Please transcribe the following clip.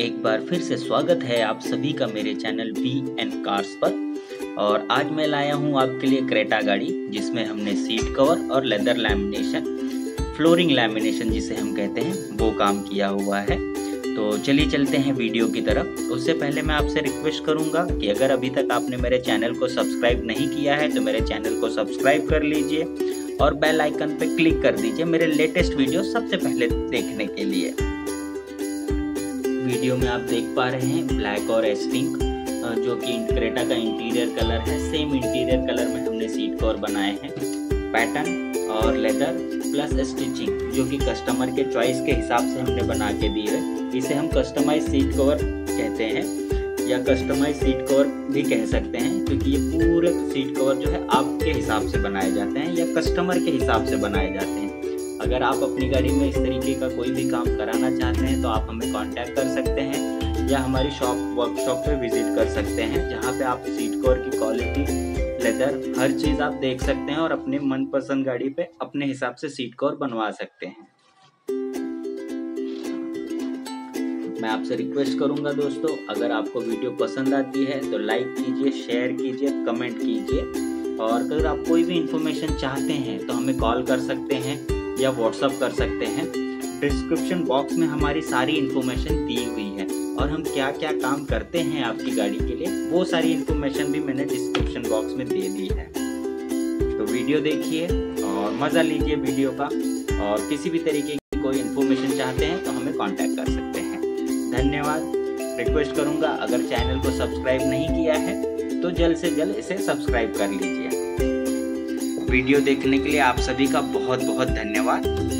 एक बार फिर से स्वागत है आप सभी का मेरे चैनल वी एन कार्स पर। और आज मैं लाया हूं आपके लिए क्रेटा गाड़ी, जिसमें हमने सीट कवर और लेदर लैमिनेशन, फ्लोरिंग लैमिनेशन जिसे हम कहते हैं, वो काम किया हुआ है। तो चलिए चलते हैं वीडियो की तरफ। उससे पहले मैं आपसे रिक्वेस्ट करूंगा कि अगर अभी तक आपने मेरे चैनल को सब्सक्राइब नहीं किया है तो मेरे चैनल को सब्सक्राइब कर लीजिए और बेल आइकन पर क्लिक कर दीजिए मेरे लेटेस्ट वीडियो सबसे पहले देखने के लिए। वीडियो में आप देख पा रहे हैं ब्लैक और एस पिंक, जो कि क्रेटा का इंटीरियर कलर है। सेम इंटीरियर कलर में हमने सीट कवर बनाए हैं, पैटर्न और लेदर प्लस स्टिचिंग, जो कि कस्टमर के चॉइस के हिसाब से हमने बना के दी है। इसे हम कस्टमाइज सीट कवर कहते हैं या कस्टमाइज सीट कवर भी कह सकते हैं, क्योंकि ये पूरे सीट कवर जो है आपके हिसाब से बनाए जाते हैं या कस्टमर के हिसाब से बनाए जाते हैं। अगर आप अपनी गाड़ी में इस तरीके का कोई भी काम कराना चाहते हैं तो आप हमें कांटेक्ट कर सकते हैं या हमारी शॉप वर्कशॉप पे विजिट कर सकते हैं, जहां पे आप सीट कवर की क्वालिटी, लेदर, हर चीज़ आप देख सकते हैं और अपने मनपसंद गाड़ी पे अपने हिसाब से सीट कवर बनवा सकते हैं। मैं आपसे रिक्वेस्ट करूंगा दोस्तों, अगर आपको वीडियो पसंद आती है तो लाइक कीजिए, शेयर कीजिए, कमेंट कीजिए। और अगर आप कोई भी इंफॉर्मेशन चाहते हैं तो हमें कॉल कर सकते हैं या व्हाट्सअप कर सकते हैं। डिस्क्रिप्शन बॉक्स में हमारी सारी इन्फॉर्मेशन दी हुई है और हम क्या क्या काम करते हैं आपकी गाड़ी के लिए, वो सारी इन्फॉर्मेशन भी मैंने डिस्क्रिप्शन बॉक्स में दे दी है। तो वीडियो देखिए और मज़ा लीजिए वीडियो का, और किसी भी तरीके की कोई इन्फॉर्मेशन चाहते हैं तो हमें कॉन्टैक्ट कर सकते हैं। धन्यवाद। रिक्वेस्ट करूँगा, अगर चैनल को सब्सक्राइब नहीं किया है तो जल्द से जल्द इसे सब्सक्राइब कर लीजिए। वीडियो देखने के लिए आप सभी का बहुत बहुत धन्यवाद।